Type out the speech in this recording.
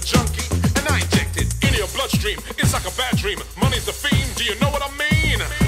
a junkie, and I inject it into your bloodstream. It's like a bad dream. Money's the fiend, do you know what I mean?